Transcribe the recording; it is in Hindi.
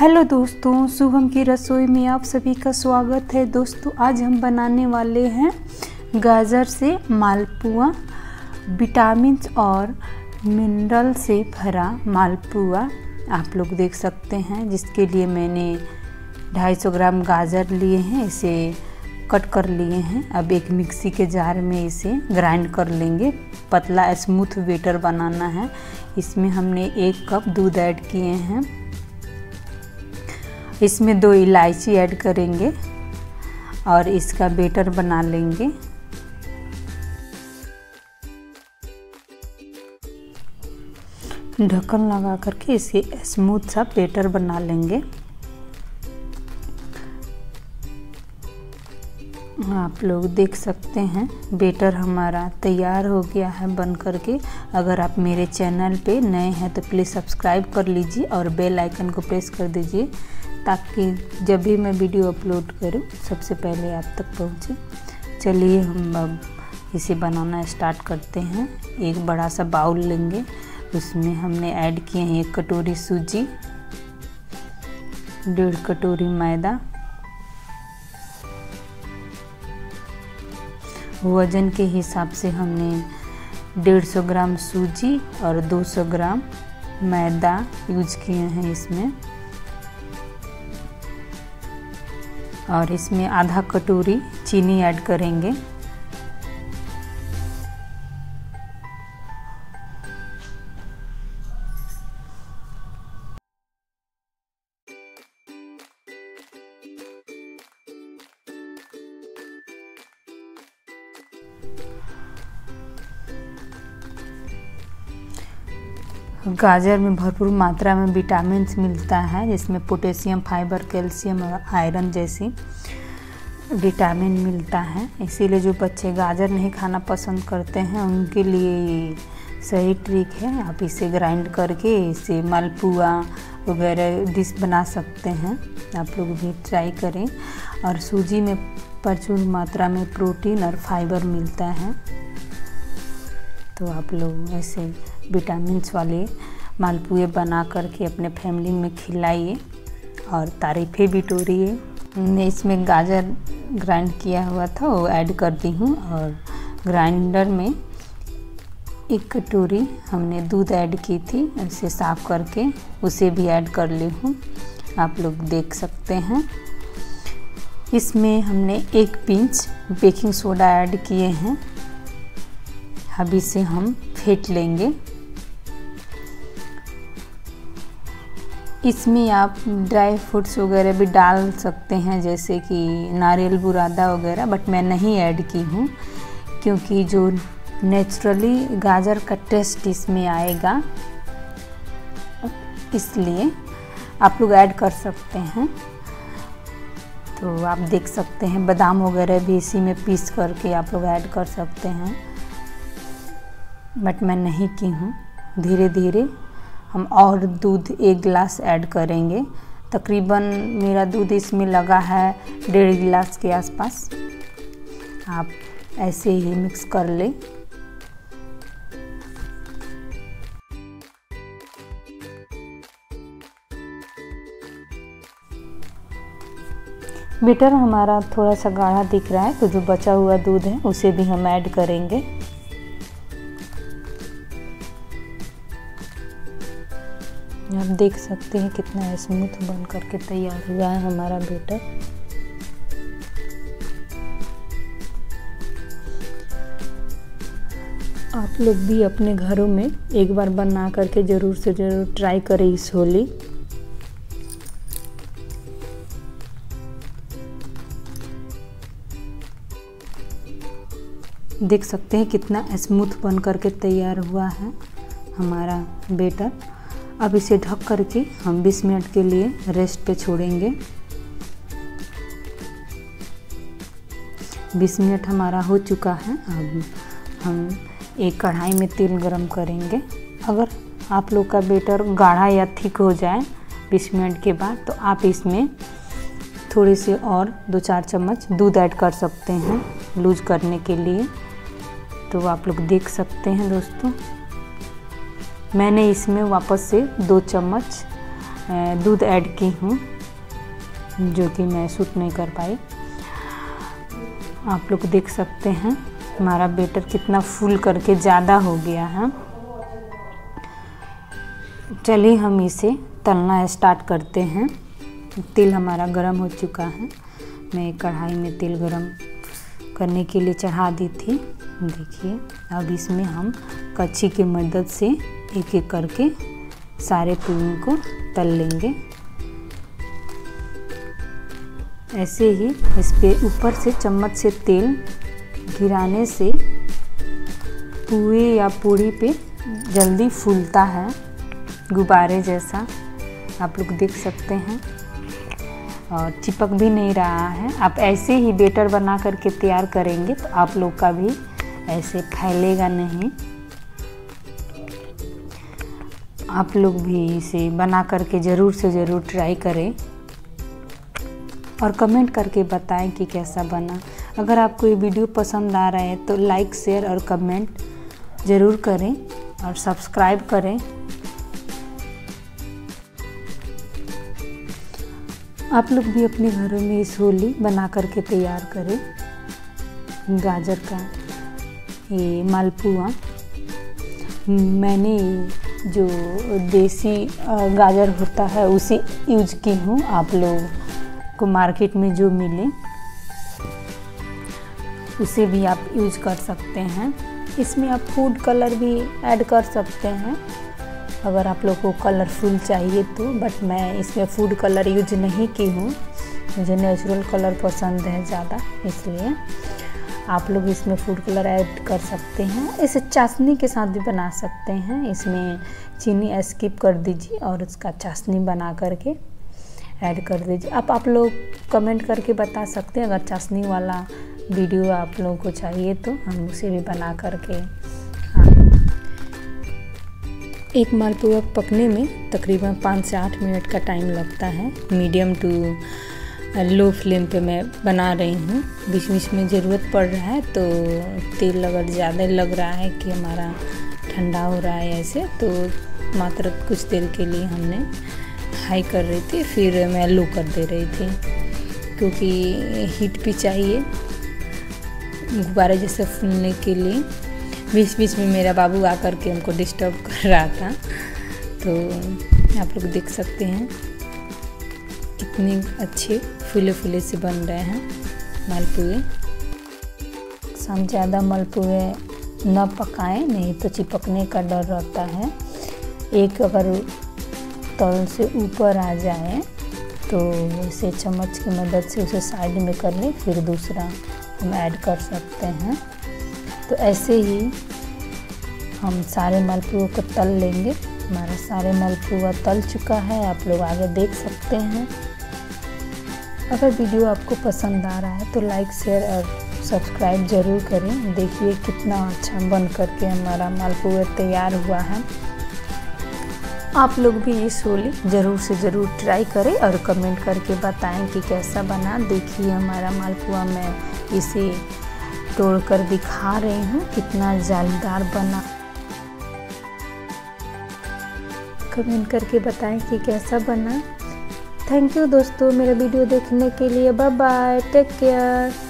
हेलो दोस्तों, शुभम की रसोई में आप सभी का स्वागत है। दोस्तों आज हम बनाने वाले हैं गाजर से मालपुआ। विटामिन और मिनरल से भरा मालपुआ आप लोग देख सकते हैं, जिसके लिए मैंने 250 ग्राम गाजर लिए हैं। इसे कट कर लिए हैं। अब एक मिक्सी के जार में इसे ग्राइंड कर लेंगे। पतला स्मूथ बैटर बनाना है। इसमें हमने 1 कप दूध ऐड किए हैं। इसमें 2 इलायची ऐड करेंगे और इसका बैटर बना लेंगे। ढक्कन लगा करके इसे स्मूथ सा बैटर बना लेंगे। आप लोग देख सकते हैं बैटर हमारा तैयार हो गया है बन करके। अगर आप मेरे चैनल पे नए हैं तो प्लीज़ सब्सक्राइब कर लीजिए और बेल आइकन को प्रेस कर दीजिए, ताकि जब भी मैं वीडियो अपलोड करूं सबसे पहले आप तक पहुंचे। चलिए हम अब इसे बनाना स्टार्ट करते हैं। एक बड़ा सा बाउल लेंगे, उसमें हमने ऐड किए हैं 1 कटोरी सूजी, 1.5 कटोरी मैदा। वज़न के हिसाब से हमने 150 ग्राम सूजी और 200 ग्राम मैदा यूज किए हैं इसमें। और इसमें आधा कटोरी चीनी ऐड करेंगे। गाजर में भरपूर मात्रा में विटामिन मिलता है, जिसमें पोटेशियम, फाइबर, कैल्शियम और आयरन जैसी विटामिन मिलता है। इसीलिए जो बच्चे गाजर नहीं खाना पसंद करते हैं उनके लिए सही ट्रिक है। आप इसे ग्राइंड करके इसे मालपुआ वगैरह डिश बना सकते हैं। आप लोग भी ट्राई करें। और सूजी में प्रचुर मात्रा में प्रोटीन और फाइबर मिलता है, तो आप लोग ऐसे विटामिन वाले मालपुए बना करके अपने फैमिली में खिलाइए और तारीफ़ें भी टोरिए। हमने इसमें गाजर ग्राइंड किया हुआ था वो ऐड कर दी हूँ। और ग्राइंडर में 1 कटोरी हमने दूध ऐड की थी, उसे साफ करके उसे भी ऐड कर ली हूँ। आप लोग देख सकते हैं। इसमें हमने 1 पिंच बेकिंग सोडा ऐड किए हैं। अब इसे हम फेंट लेंगे। इसमें आप ड्राई फ्रूट्स वगैरह भी डाल सकते हैं, जैसे कि नारियल बुरादा वगैरह, बट मैं नहीं ऐड की हूँ क्योंकि जो नेचुरली गाजर का टेस्ट इसमें आएगा, इसलिए आप लोग ऐड कर सकते हैं। तो आप देख सकते हैं बादाम वगैरह भी इसी में पीस करके आप लोग ऐड कर सकते हैं, बट मैं नहीं की हूँ। धीरे धीरे हम और दूध 1 गिलास ऐड करेंगे। तकरीबन मेरा दूध इसमें लगा है 1.5 गिलास के आसपास। आप ऐसे ही मिक्स कर लें। बैटर हमारा थोड़ा सा गाढ़ा दिख रहा है, तो जो बचा हुआ दूध है उसे भी हम ऐड करेंगे। आप देख सकते हैं कितना स्मूथ बन करके तैयार हुआ है हमारा बैटर। आप लोग भी अपने घरों में एक बार बना करके ज़रूर से ज़रूर ट्राई करें इस होली। देख सकते हैं कितना स्मूथ बन करके तैयार हुआ है हमारा बैटर। अब इसे ढक करके हम 20 मिनट के लिए रेस्ट पे छोड़ेंगे। 20 मिनट हमारा हो चुका है। अब हम एक कढ़ाई में तेल गरम करेंगे। अगर आप लोग का बैटर गाढ़ा या थिक हो जाए 20 मिनट के बाद, तो आप इसमें थोड़े से और 2-4 चम्मच दूध ऐड कर सकते हैं लूज करने के लिए। तो आप लोग देख सकते हैं दोस्तों, मैंने इसमें वापस से 2 चम्मच दूध ऐड की हूँ जो कि मैं शूट नहीं कर पाई। आप लोग देख सकते हैं हमारा बैटर कितना फुल करके ज़्यादा हो गया है। चलिए हम इसे तलना स्टार्ट करते हैं। तेल हमारा गरम हो चुका है। मैं कढ़ाई में तेल गरम करने के लिए चढ़ा दी थी। देखिए अब इसमें हम कच्ची की मदद से एक एक करके सारे पुडिंग को तल लेंगे। ऐसे ही इस पे ऊपर से चम्मच से तेल गिराने से पुए या पूड़ी पे जल्दी फूलता है गुब्बारे जैसा। आप लोग देख सकते हैं और चिपक भी नहीं रहा है। आप ऐसे ही बैटर बना करके तैयार करेंगे तो आप लोग का भी ऐसे फैलेगा नहीं। आप लोग भी इसे बना करके ज़रूर से ज़रूर ट्राई करें और कमेंट करके बताएं कि कैसा बना। अगर आपको ये वीडियो पसंद आ रहा है तो लाइक, शेयर और कमेंट ज़रूर करें और सब्सक्राइब करें। आप लोग भी अपने घरों में इस होली बना करके तैयार करें। गाजर का ये मालपुआ, मैंने जो देसी गाजर होता है उसे यूज की हूँ। आप लोग को मार्केट में जो मिले उसे भी आप यूज कर सकते हैं। इसमें आप फूड कलर भी ऐड कर सकते हैं अगर आप लोग को कलरफुल चाहिए तो, बट मैं इसमें फूड कलर यूज नहीं की हूँ। मुझे नेचुरल कलर पसंद है ज़्यादा, इसलिए आप लोग इसमें फूड कलर ऐड कर सकते हैं। इसे चाशनी के साथ भी बना सकते हैं। इसमें चीनी स्किप कर दीजिए और उसका चाशनी बना करके ऐड कर दीजिए। आप लोग कमेंट करके बता सकते हैं। अगर चाशनी वाला वीडियो आप लोगों को चाहिए तो हम उसे भी बना करके। एक मालपुआ पकने में तकरीबन 5 से 8 मिनट का टाइम लगता है। मीडियम टू लो फ्लेम पे मैं बना रही हूँ। बीच बीच में ज़रूरत पड़ रहा है तो तेल अगर ज़्यादा लग रहा है कि हमारा ठंडा हो रहा है ऐसे, तो मात्र कुछ देर के लिए हमने हाई कर रही थी, फिर मैं लो कर दे रही थी क्योंकि हीट भी चाहिए गुब्बारे जैसे फूलने के लिए। बीच बीच में मेरा बाबू आकर के हमको डिस्टर्ब कर रहा था। तो आप लोग देख सकते हैं कितने अच्छे फूले फूले से बन रहे हैं मालपुए। हम ज़्यादा मालपुए ना पकाएं, नहीं तो चिपकने का डर रहता है। एक अगर तल से ऊपर आ जाए तो इसे चम्मच की मदद से उसे साइड में कर लें, फिर दूसरा हम ऐड कर सकते हैं। तो ऐसे ही हम सारे मालपुओं को तल लेंगे। हमारा सारे मालपुआ तल चुका है, आप लोग आगे देख सकते हैं। अगर वीडियो आपको पसंद आ रहा है तो लाइक, शेयर और सब्सक्राइब ज़रूर करें। देखिए कितना अच्छा बन करके हमारा मालपुआ तैयार हुआ है। आप लोग भी ये होली ज़रूर से ज़रूर ट्राई करें और कमेंट करके बताएं कि कैसा बना। देखिए हमारा मालपुआ, मैं इसे तोड़ कर दिखा रही हूँ कितना जालीदार बना। कमेंट करके बताएं कि कैसा बना। थैंक यू दोस्तों मेरा वीडियो देखने के लिए। Bye bye, take care.